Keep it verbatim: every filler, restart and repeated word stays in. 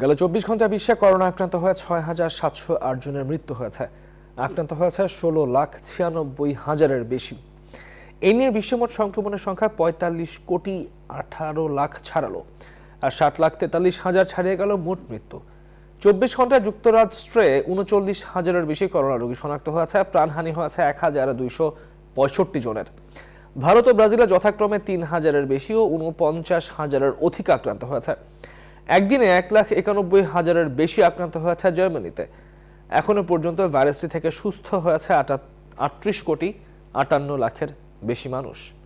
গেল চব্বিশ ঘন্টায় বিশ্বে করোনা আক্রান্ত হয়ে ছয় হাজার সাতশো আট জনের মৃত্যু হয়েছে। আক্রান্ত হয়েছে ষোলো লাখ ছিয়ানব্বই হাজারের বেশি। এ নিয়ে বিশ্বমোট সংক্রমণের সংখ্যা পঁয়তাল্লিশ কোটি আঠারো লাখ ছাড়ালো, আর ষাট লাখ তেতাল্লিশ হাজার ছাড়িয়ে গেল মোট মৃত্যু। চব্বিশ ঘন্টায় যুক্তরাষ্ট্রে উনচল্লিশ হাজারের বেশি করোনা রোগী শনাক্ত হয়েছে। প্রাণহানি হয়েছে এক হাজার দুইশো পঁয়ষট্টি জনের। ভারত ও ব্রাজিলে যথাক্রমে তিন হাজারের বেশি ও উনপঞ্চাশ হাজারের অধিক আক্রান্ত হয়েছে। একদিনে এক লাখ একানব্বই হাজারের বেশি আক্রান্ত হয়েছে জার্মানিতে। এখনো পর্যন্ত ভাইরাসটি থেকে সুস্থ হয়েছে আটত্রিশ কোটি আটান্ন লাখের বেশি মানুষ।